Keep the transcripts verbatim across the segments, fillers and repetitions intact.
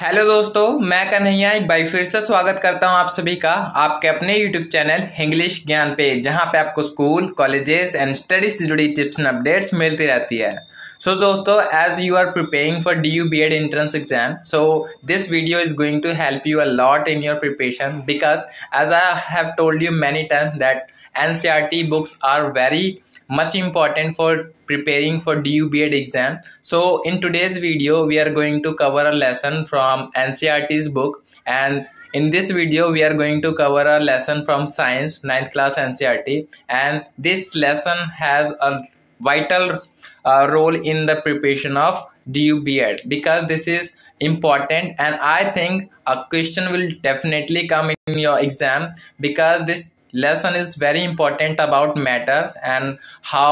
Hello दोस्तों, मैं कन्हैया एक बार फिर से स्वागत करता हूं आप सभी का आपके अपने यूट्यूब चैनल हिंग्लिश ज्ञान पे, जहां पे आपको स्कूल, कॉलेजेस एंड स्टडीज से जुड़ी टिप्स एंड अपडेट्स मिलती रहती है। सो so, दोस्तों, as you are preparing for D U B Ed entrance exam, so this video is going to help you a lot in your preparation because as I have told you many time that NCERT books are very much important for preparing for D U B E D exam. So in today's video we are going to cover a lesson from N C E R T's book, and in this video we are going to cover a lesson from science ninth class N C E R T, and this lesson has a vital uh, role in the preparation of D U B E D because this is important, and I think a question will definitely come in your exam because this lesson is very important about matters and how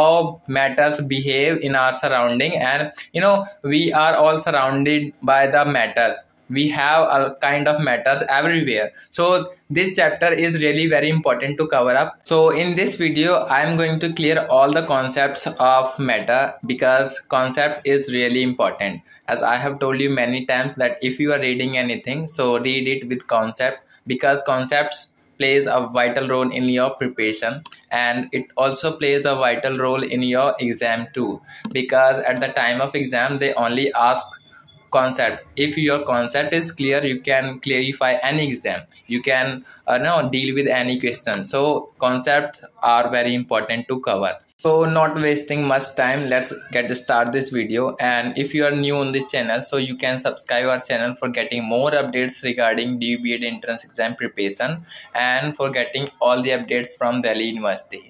matters behave in our surrounding. And you know, we are all surrounded by the matters. We have a kind of matters everywhere, so this chapter is really very important to cover up. So in this video I am going to clear all the concepts of matter because concept is really important. As I have told you many times that if you are reading anything, so read it with concept because concepts plays a vital role in your preparation, and it also plays a vital role in your exam too because at the time of exam they only ask concept. If your concept is clear, you can clarify any exam, you can uh, no, deal with any question. So concepts are very important to cover. So not wasting much time, let's get start this video. And if you are new on this channel, so you can subscribe our channel for getting more updates regarding D U B E D entrance exam preparation and for getting all the updates from Delhi University.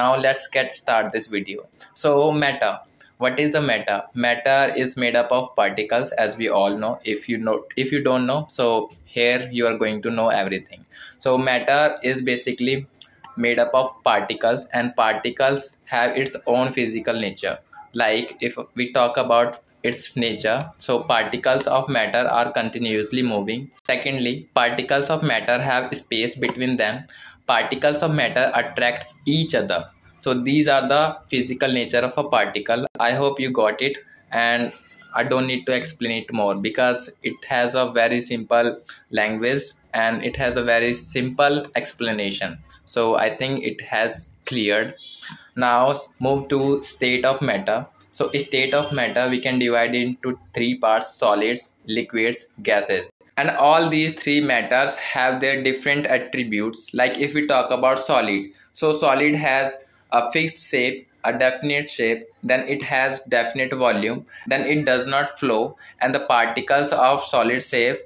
Now let's get start this video. So matter. What is the matter? Matter is made up of particles, as we all know. If you know, if you don't know, so here you are going to know everything. So matter is basically made up of particles, and particles have its own physical nature. Like if we talk about its nature, so particles of matter are continuously moving. Secondly, particles of matter have space between them. Particles of matter attract each other. So these are the physical nature of a particle. I hope you got it, and I don't need to explain it more because it has a very simple language and it has a very simple explanation. So I think it has cleared. Now move to state of matter. So state of matter we can divide into three parts: solids, liquids, gases. And all these three matters have their different attributes. Like if we talk about solid, so solid has a fixed shape, a definite shape, then it has definite volume, then it does not flow, and the particles of solid shape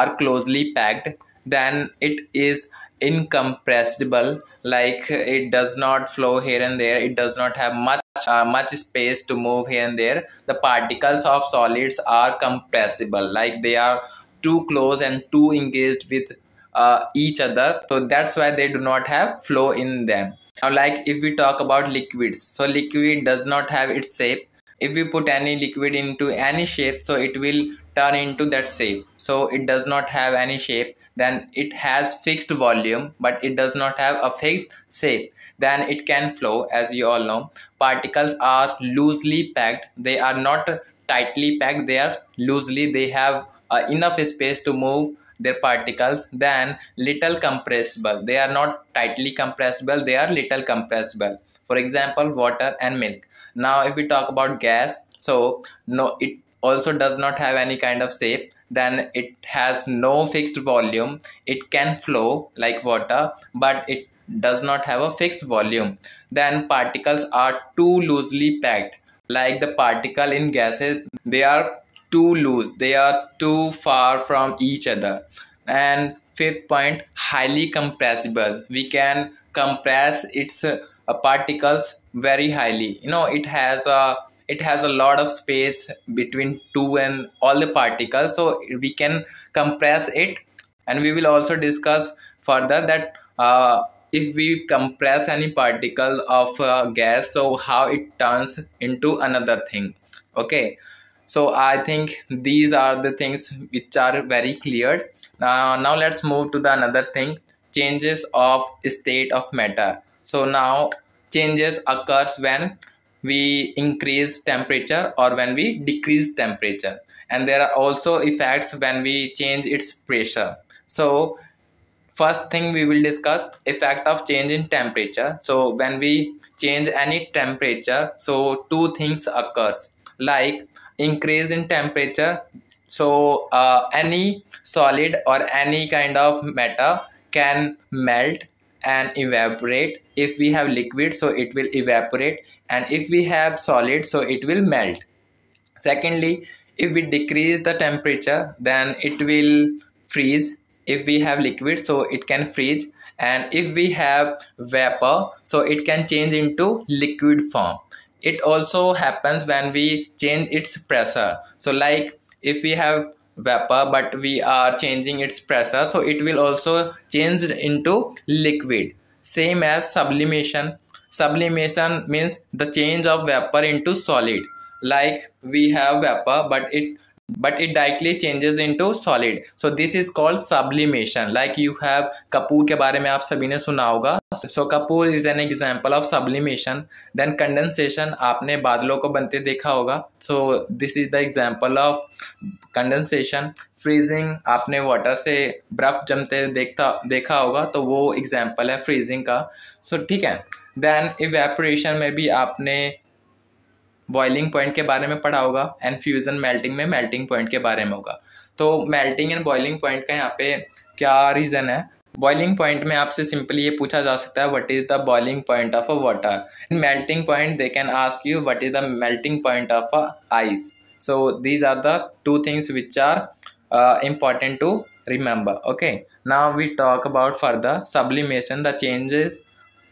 are closely packed, then it is incompressible, like it does not flow here and there, it does not have much uh, much space to move here and there. The particles of solids are compressible, like they are too close and too engaged with uh, each other, so that's why they do not have flow in them. Now like if we talk about liquids, so liquid does not have its shape. If we put any liquid into any shape, so it will turn into that shape. So it does not have any shape, then it has fixed volume but it does not have a fixed shape, then it can flow. As you all know, particles are loosely packed, they are not tightly packed, they are loosely, they have uh, enough space to move their particles. Then little compressible, they are not tightly compressible, they are little compressible, for example water and milk. Now if we talk about gas, so no, it also does not have any kind of shape, then it has no fixed volume, it can flow like water but it does not have a fixed volume, then particles are too loosely packed, like the particle in gases, they are too loose, they are too far from each other. And fifth point, highly compressible, we can compress its uh, particles very highly, you know, it has a it has a lot of space between two and all the particles, so we can compress it. And we will also discuss further that uh, if we compress any particle of uh, gas, so how it turns into another thing. Okay, so I think these are the things which are very cleared. Uh, now let's move to the another thing, changes of state of matter. So now changes occurs when we increase temperature or when we decrease temperature. and there are also effects when we change its pressure. So first thing we will discuss effect of change in temperature. So when we change any temperature, so two things occurs, like increase in temperature. So uh, any solid or any kind of matter can melt and evaporate. If we have liquid, so it will evaporate, and if we have solid, so it will melt. Secondly, if we decrease the temperature, then it will freeze. If we have liquid, so it can freeze, and if we have vapor, so it can change into liquid form. It also happens when we change its pressure. So like if we have vapor but we are changing its pressure, so it will also change into liquid. Same as sublimation. Sublimation means the change of vapor into solid. Like we have vapor but it but it directly changes into solid. So this is called sublimation. Like you have Kapoor के बारे में आप सभी ने सुना होगा. So Kapoor is an example of sublimation. Then condensation, आपने बादलों को बनते देखा होगा. So this is the example of condensation. Freezing, आपने water से बर्फ जमते देखता देखा होगा. तो वो example है freezing का. So ठीक है. Then evaporation में भी आपने बॉइलिंग पॉइंट के बारे में पढ़ा होगा, एंड फ्यूज़न मेल्टिंग में मेल्टिंग पॉइंट के बारे में होगा. तो मेल्टिंग एंड बॉइलिंग पॉइंट का यहाँ पे क्या रीज़न है? बॉइलिंग पॉइंट में आपसे सिंपली ये पूछा जा सकता है, what is the boiling point of a water. In melting point they can ask you what is the melting point of a ice. So these are the two things which are important to remember. Okay, now we talk about further sublimation. The changes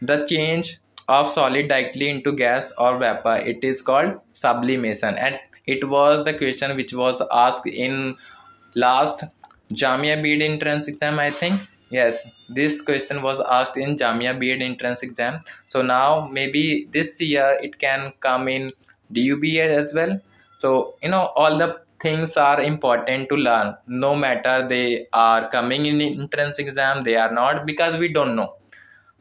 the change of solid directly into gas or vapor, it is called sublimation, and it was the question which was asked in last Jamia B.Ed entrance exam, I think. Yes, this question was asked in Jamia B.Ed entrance exam. So now maybe this year it can come in D U B.Ed as well. So you know, all the things are important to learn, no matter they are coming in entrance exam, they are not, because we don't know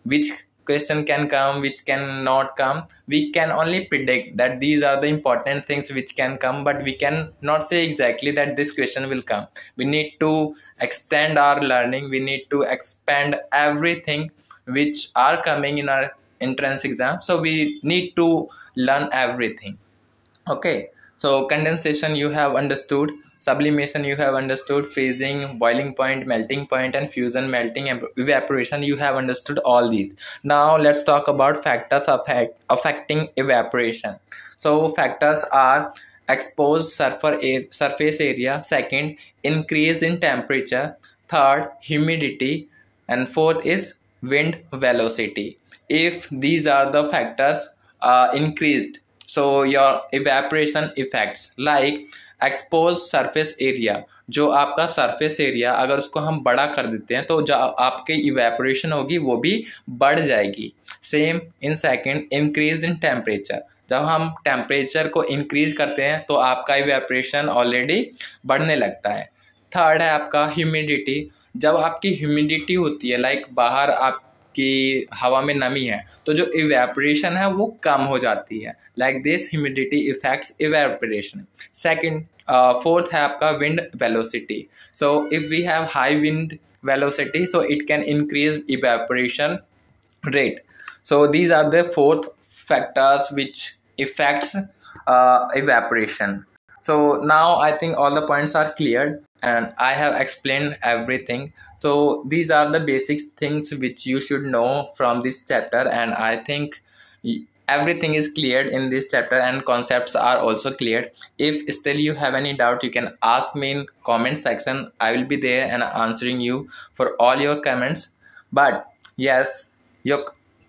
which question can come, which cannot come. We can only predict that these are the important things which can come, but we can not say exactly that this question will come. We need to extend our learning. We need to expand everything which are coming in our entrance exam. So we need to learn everything. Okay. So condensation you have understood. Sublimation you have understood, freezing, boiling point, melting point, and fusion, melting, and evaporation, you have understood all these. Now let's talk about factors affect, affecting evaporation. So factors are exposed surface area, second, increase in temperature, third, humidity, and fourth is wind velocity. If these are the factors uh, increased, so your evaporation effects, like expose surface area, जो आपका surface area अगर उसको हम बड़ा कर देते हैं तो जो आपकी इवेपोरेशन होगी वो भी बढ़ जाएगी. Same in second increase in temperature, जब हम टेम्परेचर को इंक्रीज करते हैं तो आपका इवेपोरेशन ऑलरेडी बढ़ने लगता है. थर्ड है आपका ह्यूमिडिटी, जब आपकी ह्यूमिडिटी होती है, लाइक बाहर आप कि हवा में नमी है तो जो इवेपोरेशन है वो कम हो जाती है. Like this humidity effects evaporation. Second fourth है आपका wind velocity. So if we have high wind velocity, so it can increase evaporation rate. So these are the fourth factors which effects evaporation. So now I think all the points are cleared and I have explained everything. So these are the basic things which you should know from this chapter, and I think everything is cleared in this chapter and concepts are also cleared. If still you have any doubt, you can ask me in comment section. I will be there and answering you for all your comments. But yes, your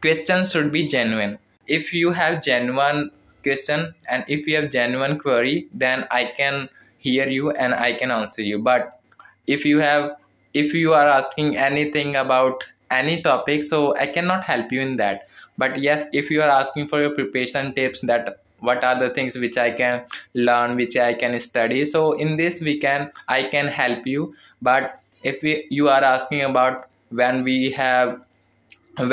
questions should be genuine. If you have genuine question and if you have genuine query, then I can hear you and I can answer you. But if you have if you are asking anything about any topic, so I cannot help you in that. But yes, if you are asking for your preparation tips, that what are the things which I can learn, which I can study, so in this we can I can help you. But if we, you are asking about when we have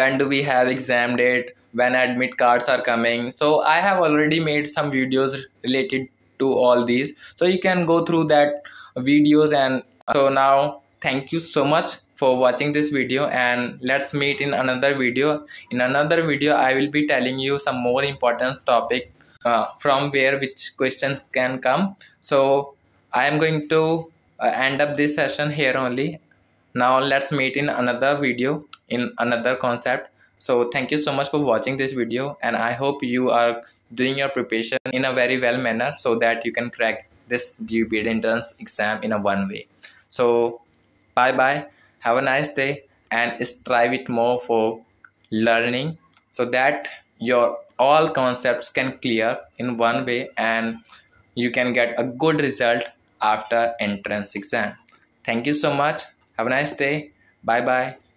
when do we have exam date, when admit cards are coming, so I have already made some videos related to all these. So you can go through that videos. And so now thank you so much for watching this video, and let's meet in another video. In another video I will be telling you some more important topic uh, from where which questions can come. So I am going to uh, end up this session here only. Now let's meet in another video in another concept. So thank you so much for watching this video, and I hope you are doing your preparation in a very well manner so that you can crack this D U B E D entrance exam in a one way. So bye bye, have a nice day, and strive it more for learning so that your all concepts can clear in one way and you can get a good result after entrance exam. Thank you so much. Have a nice day. Bye bye.